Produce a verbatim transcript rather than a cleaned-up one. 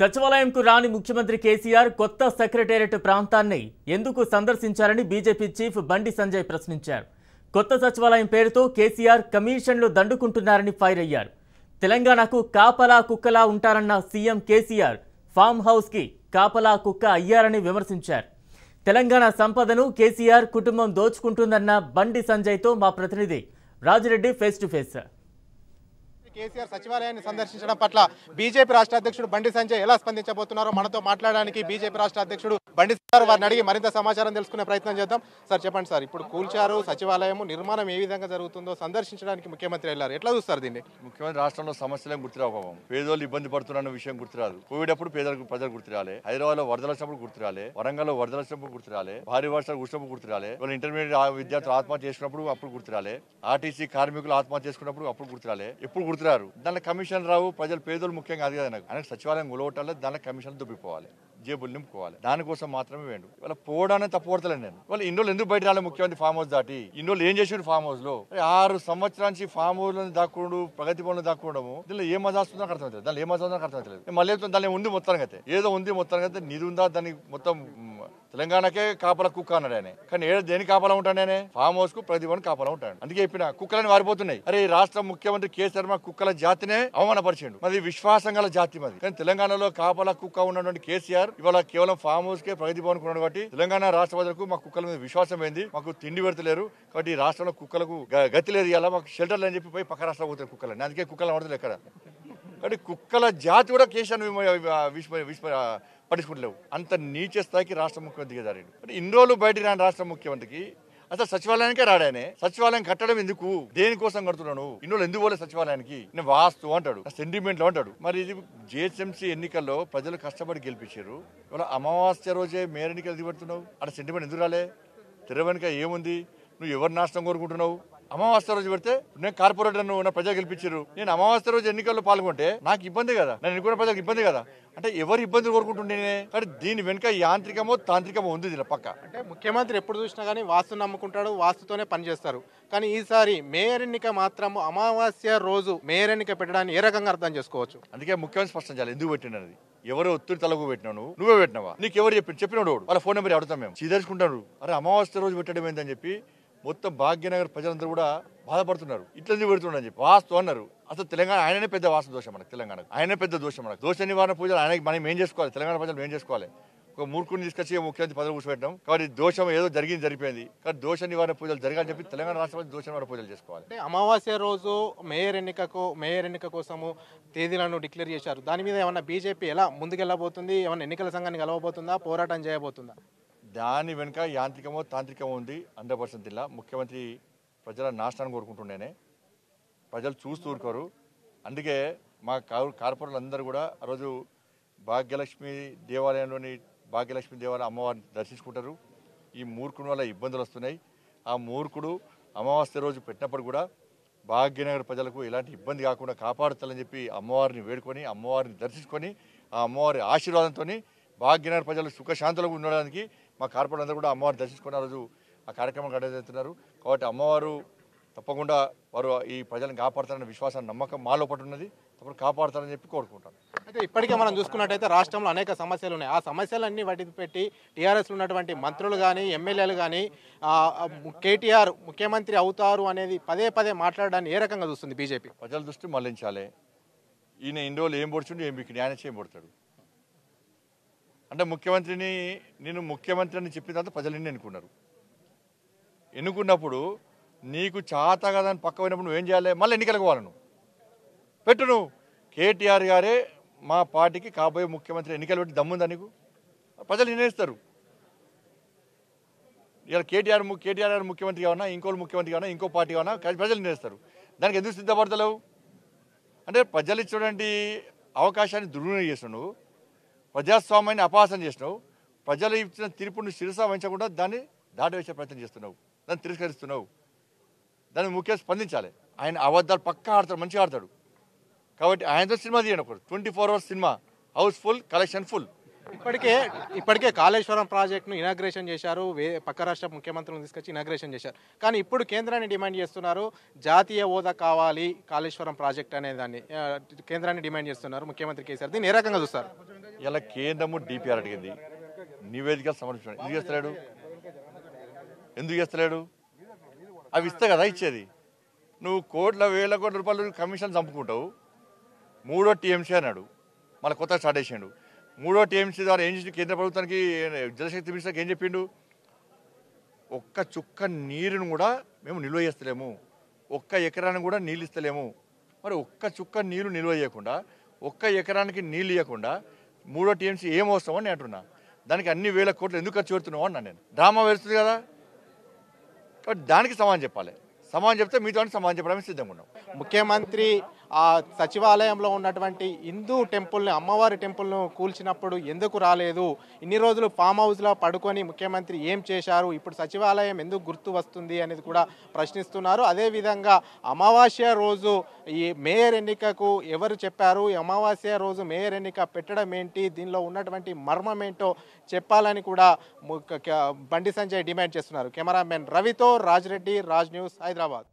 సచివాలయంకు రాని ముఖ్యమంత్రి కేసీఆర్ కొత్త సెక్రటేరియట్ ప్రాంతాన్ని ఎందుకు సందర్శించారని బీజేపీ చీఫ్ బండి సంజయ్ ప్రశ్నించారు. కొత్త సచివాలయం పేరుతో కేసీఆర్ కమిషన్లు దండుకుంటున్నారని ఫైర్ అయ్యారు. తెలంగాణకు కాపలా కుక్కలా ఉంటారన్న సీఎం కేసీఆర్ ఫామ్ హౌస్కి కాపలా కుక్క అయ్యారని విమర్శించారు. తెలంగాణ సంపదను కేసీఆర్ కుటుంబం దోచుకుంటుందన్న బండి సంజయ్తో మా ప్రతినిధి Rajireddy face to face. KCR సచివాలయాన్ని సందర్శించడం పట్ల బీజేపీ రాష్ట్ర అధ్యక్షుడు బండి సంజయ్ ఎలా స్పందించబోతున్నారో మనతో మాట్లాడడానికి బీజేపీ రాష్ట్ర అధ్యక్షుడు బండి సార్ వారిని అడిగి మరింత సమాచారం తెలుసుకునే ప్రయత్నం చేద్దాం. సార్ చెప్పండి సార్, ఇప్పుడు కూల్చారు, సచివాలయం నిర్మాణం ఏ విధంగా జరుగుతుందో సందర్శించడానికి ముఖ్యమంత్రి వెళ్ళారు. ఎట్లా చూస్తారు దీన్ని? ముఖ్యమంత్రి రాష్ట్రంలో సమస్యలే గుర్తురావు, పేదోళ్ళు ఇబ్బంది పడుతున్న విషయం గుర్తురాదు. కోవిడ్ అప్పుడు పేదలకు ప్రజలు గుర్తురాలే, హైదరాబాద్ లో వరదలు వచ్చినప్పుడు గుర్తురాలే, వరంగల్ లో వరదలు వచ్చినప్పుడు గుర్తురాలే, భారీ వర్షాలు కురిసినప్పుడు గుర్తురాలే, వాళ్ళు ఇంటర్మీడియట్ విద్యార్థులు ఆత్మహత్య చేసుకున్నప్పుడు అప్పుడు గుర్తురాలే, ఆర్టీసీ కార్మికులు ఆత్మహత్య చేసుకున్నప్పుడు అప్పుడు గుర్తురాలే, ఎప్పుడు గుర్తు దాంట్లో కమిషన్ రావు. ప్రజలు పేదోళ్ళు ముఖ్యంగా అది కదా, నాకు సచివాలయం గొలవటాలే, దాంట్లో కమిషన్ దుబ్బిపోవాలి, జేబులు నింపుకోవాలి, దానికోసం మాత్రమే వేండు. వాళ్ళ పోవడానికి తప్పకూడతలేదు. నేను వాళ్ళు ఇన్ని రోజులు ఎందుకు బయట రాలే ముఖ్యమంత్రి ఫామ్ హౌస్ దాటి? ఇన్ని రోజులు ఏం చేసారు ఫామ్ హౌస్ లో? ఆరు సంవత్సరానికి ఫామ్ హౌస్ లో దాక్కుడు, ప్రగతి భవన్ దాక్కోవడము, దీనిలో ఏ మజా వస్తుందో నాకు అర్థమవుతుంది, దానిలో ఏ మజా ఉందో నాకు అర్థమవుతుంది. మళ్ళీ దానిలో ఉంది మొత్తానికి అయితే ఏదో ఉంది, మొత్తానికి అయితే నిధి ఉందా? దాన్ని మొత్తం తెలంగాణకే కాపలా కుక్క అన్నాడు ఆయన. కానీ ఏదో దేని కాపలా ఉంటాను నేనే? ఫామ్ హౌస్ కు ప్రగతి భవన్ కాపలా ఉంటాను. అందుకే చెప్పిన కుక్కలని వారిపోతున్నాయి. అరే, రాష్ట్ర ముఖ్యమంత్రి కేసీఆర్ మా కుక్కల జాతినే అవమానపరిచిండు. మరి విశ్వాసం గల జాతి మాది. కానీ తెలంగాణలో కాపలా కుక్క ఉన్నటువంటి కేసీఆర్ ఇవాళ కేవలం ఫామ్ హౌస్ కే ప్రగతి భవన్ కొన్నాడు. కాబట్టి తెలంగాణ రాష్ట్ర ప్రజలకు మా కుక్కల మీద విశ్వాసం ఏంది, మాకు తిండి పెడతలేరు, కాబట్టి రాష్ట్రంలో కుక్కలకు గతి లేదు. ఇలా మాకు షెల్టర్లు అని చెప్పి పోయి పక్క రాష్ట్రాలు పోతారు కుక్కలని. అందుకే కుక్కలు అవడలేదు ఎక్కడ. కాబట్టి కుక్కల జాతి కూడా కేసీఆర్ పట్టించుకుంటలేవు. అంత నీచ స్థాయికి రాష్ట్ర ముఖ్యమంత్రి దిగజారాడు. అంటే ఇన్ని రోజులు బయటికి రాని రాష్ట్ర ముఖ్యమంత్రికి అసలు సచివాలయానికే రాడానే. సచివాలయం కట్టడం ఎందుకు, దేనికోసం కడుతున్నాను, ఇన్నోళ్ళు ఎందుకు పోలే సచివాలయానికి? నేను వాస్తు అంటాడు, సెంటిమెంట్లు అంటాడు. మరి ఇది జేఎస్ఎంసీ ఎన్నికల్లో ప్రజలు కష్టపడి గెలిపించారు, ఇవాళ అమావాస్య రోజే మేర ఎన్నికలు దిగబడుతున్నావు, అక్కడ సెంటిమెంట్ ఎందుకు రాలే? తెర వెనుక ఏముంది, నువ్వు ఎవరి నాశనం కోరుకుంటున్నావు? అమావాస్య రోజు పెడితే నేను కార్పొరేటర్ను నా ప్రజలు గెలిపించారు, నేను అమావాస్య రోజు ఎన్నికల్లో పాల్గొంటే నాకు ఇబ్బంది కదా, నేను ఎన్నుకున్న ప్రజలకు ఇబ్బంది కదా. అంటే ఎవరు ఇబ్బంది కోరుకుంటుండేనే? కానీ దీని వెనుక యాంత్రికమో తాంత్రికమో ఉంది దీని పక్క. అంటే ముఖ్యమంత్రి ఎప్పుడు చూసినా కానీ వాస్తు నమ్ముకుంటాడు, వాస్తుతోనే పనిచేస్తారు. కానీ ఈసారి మేయర్ ఎన్నిక మాత్రం అమావాస్య రోజు మేయర్ ఎన్నిక పెట్టడాన్ని ఏ రకంగా అర్థం చేసుకోవచ్చు? అందుకే ముఖ్యమంత్రి స్పష్టం చేయాలి ఎందుకు పెట్టినది. ఎవరో ఒత్తిడి తలకు పెట్టినావు, నువ్వు నువ్వే పెట్టినావా? నీకు ఎవరు చెప్పి చెప్పినాడు? వాళ్ళ ఫోన్ నెంబర్ అడుగుతాం మేము, చీదర్చుకుంటాడు. అరే అమావాస్య రోజు పెట్టడం ఏంటని చెప్పి మొత్తం భాగ్యనగర్ ప్రజలందరూ కూడా బాధపడుతున్నారు. ఇట్లా పెడుతున్నాడు అని చెప్పి వాస్తు అన్నారు. అసలు తెలంగాణ ఆయననే పెద్ద వాస్తు దోషం మనకు, తెలంగాణకు ఆయనే పెద్ద దోషం మనకు. దోష నివారణ పూజలు ఆయనకి మనం ఏం చేసుకోవాలి, తెలంగాణ ప్రజలు ఏం చేసుకోవాలి? ఒక మూర్ఖుని తీసుకొచ్చి ముఖ్యమంత్రి పదవి కూర్చోబెట్టడం. కాబట్టి దోషం ఏదో జరిగింది, జరిపోయింది. కానీ దోష నివారణ పూజలు జరగాలని చెప్పి తెలంగాణ రాష్ట్ర దోష నివారణ పూజలు చేసుకోవాలి. అంటే అమావాస్య రోజు మేయర్ ఎన్నికకు మేయర్ ఎన్నిక కోసము తేదీలను డిక్లేర్ చేశారు. దాని మీద ఏమన్నా బీజేపీ ఎలా ముందుకెళ్ళబోతుంది? ఏమన్నా ఎన్నికల సంఘాన్ని గెలవబోతుందా, పోరాటం చేయబోతుందా? దాని వెనుక యాంత్రికమో తాంత్రికమో ఉంది హండ్రెడ్ పర్సెంట్. ఇలా ముఖ్యమంత్రి ప్రజల నాశనాన్ని కోరుకుంటుండేనే, ప్రజలు చూస్తూ ఊరుకోరు. అందుకే మా కార్పొరేటర్లు అందరూ కూడా ఆ రోజు భాగ్యలక్ష్మి దేవాలయంలోని భాగ్యలక్ష్మి దేవాలయం అమ్మవారిని దర్శించుకుంటారు. ఈ మూర్ఖుని వల్ల ఇబ్బందులు వస్తున్నాయి. ఆ మూర్ఖుడు అమావాస్య రోజు పెట్టినప్పుడు కూడా భాగ్యనగర్ ప్రజలకు ఎలాంటి ఇబ్బంది కాకుండా కాపాడుతారని చెప్పి అమ్మవారిని వేడుకొని అమ్మవారిని దర్శించుకొని ఆ అమ్మవారి ఆశీర్వాదంతో భాగ్యనగర్ ప్రజలు సుఖశాంతులకు ఉండడానికి మా కార్పొరేట్ అందరూ కూడా అమ్మవారు దర్శించుకున్న రోజు ఆ కార్యక్రమం గడజేస్తున్నారు. కాబట్టి అమ్మవారు తప్పకుండా వారు ఈ ప్రజలను కాపాడుతారన్న విశ్వాసాన్ని, నమ్మకం మాలో పట్టు ఉన్నది. తప్పుడు కాపాడుతారని చెప్పి కోరుకుంటాను. అయితే ఇప్పటికే మనం చూసుకున్నట్టయితే రాష్ట్రంలో అనేక సమస్యలు ఉన్నాయి. ఆ సమస్యలన్నీ వాటికి పెట్టి టీఆర్ఎస్లో ఉన్నటువంటి మంత్రులు కానీ ఎమ్మెల్యేలు కానీ కేటీఆర్ ముఖ్యమంత్రి అవుతారు అనేది పదే పదే మాట్లాడడాన్ని ఏ రకంగా చూస్తుంది బీజేపీ? ప్రజల దృష్టి మళ్లించాలి. ఈయన ఇన్ని రోజులు ఏం పొడుచుండి ఏం మీకు న్యాయం చేయబడతాడు? అంటే ముఖ్యమంత్రిని నేను ముఖ్యమంత్రి అని చెప్పిన తర్వాత ప్రజలు నిన్ను ఎన్నుకున్నారు. ఎన్నుకున్నప్పుడు నీకు చాత కదా అని పక్క పోయినప్పుడు నువ్వేం చేయాలి? మళ్ళీ ఎన్నికలకు పోవాలి. నువ్వు పెట్టు, నువ్వు కేటీఆర్ గారే మా పార్టీకి కాబోయే ముఖ్యమంత్రి ఎన్నికలు పెట్టి దమ్ముందా నీకు? ప్రజలు నిర్ణయిస్తారు. ఇలా కేటీఆర్ కేటీఆర్ గారు ముఖ్యమంత్రి కావన్నా, ఇంకోళ్ళు ముఖ్యమంత్రి కావన్నా, ఇంకో పార్టీ కావన్నా, ప్రజలు నిర్ణయిస్తారు. దానికి ఎందుకు సిద్ధపడతలేవు? అంటే ప్రజలు ఇచ్చినటువంటి అవకాశాన్ని దుర్వినియోగం చేస్తున్నావు, ప్రజాస్వామ్యాన్ని అపహాసం చేసినావు, ప్రజలు ఇచ్చిన తీర్పును శిరస వహించకుండా దాన్ని దాటవేసే ప్రయత్నం చేస్తున్నావు, దాన్ని తిరస్కరిస్తున్నావు. దాన్ని ముఖ్యంగా స్పందించాలి. ఆయన అబద్ధాలు పక్కా ఆడతాడు, మంచిగా ఆడతాడు. కాబట్టి ఆయనతో సినిమా తీయండి ఒకటి, twenty four hours cinema, house full, collection full. ఇప్పటికే ఇప్పటికే కాళేశ్వరం ప్రాజెక్టును ఇనాగ్రేషన్ చేశారు, వే పక్క రాష్ట్ర ముఖ్యమంత్రులను తీసుకొచ్చి ఇనాగ్రేషన్ చేశారు. కానీ ఇప్పుడు కేంద్రాన్ని డిమాండ్ చేస్తున్నారు, జాతీయ హోదా కావాలి కాళేశ్వరం ప్రాజెక్ట్ అనే దాన్ని కేంద్రాన్ని డిమాండ్ చేస్తున్నారు ముఖ్యమంత్రి కేసీఆర్. దీన్ని ఏ రకంగా చూస్తారు? ఇలా కేంద్రము డిపిఆర్ అడిగింది, నివేదిక సమర్పించండి. ఎందుకు చేస్తలేడు ఎందుకు చేస్తలేడు అవి ఇస్తే కదా ఇచ్చేది. నువ్వు కోట్ల వేల కోట్ల రూపాయలు కమిషన్ చంపుకుంటావు. మూడో టీఎంసీ అన్నాడు, మళ్ళీ కొత్తగా స్టార్ట్ చేసిండు. మూడో టీఎంసీ ద్వారా ఏం చేసి కేంద్ర ప్రభుత్వానికి జలశక్తి మినిస్టర్కి ఏం చెప్పిండు? ఒక్క చుక్క నీరును కూడా మేము నిల్వ చేస్తలేము, ఒక్క ఎకరాన్ని కూడా నీళ్ళు ఇస్తలేము. మరి ఒక్క చుక్క నీళ్ళు నిల్వ చేయకుండా, ఒక్క ఎకరానికి నీళ్ళు ఇవ్వకుండా మూడో టీఎంసీ ఏం అవసరం అని అంటున్నా. దానికి అన్ని వేల కోట్లు ఎందుకు ఖర్చు పెడుతున్నావు అన్నా. నేను డ్రామా వేస్తుంది కదా, కాబట్టి దానికి సమాధానం చెప్పాలి. సమాధానం చెప్తే మీతో సమాధానం చెప్పడానికి సిద్ధంగా ఉన్నాం. ముఖ్యమంత్రి ఆ సచివాలయంలో ఉన్నటువంటి హిందూ టెంపుల్ని, అమ్మవారి టెంపుల్ను కూల్చినప్పుడు ఎందుకు రాలేదు? ఇన్ని రోజులు ఫామ్ హౌస్లో పడుకొని ముఖ్యమంత్రి ఏం చేశారు? ఇప్పుడు సచివాలయం ఎందుకు గుర్తు వస్తుంది అనేది కూడా ప్రశ్నిస్తున్నారు. అదేవిధంగా అమావాస్య రోజు ఈ మేయర్ ఎన్నికకు ఎవరు చెప్పారు? అమావాస్య రోజు మేయర్ ఎన్నిక పెట్టడం ఏంటి? దీనిలో ఉన్నటువంటి మర్మం ఏంటో చెప్పాలని కూడా బండి సంజయ్ డిమాండ్ చేస్తున్నారు. కెమెరామెన్ రవితో రాజ్ రెడ్డి, రాజ్ న్యూస్, హైదరాబాద్.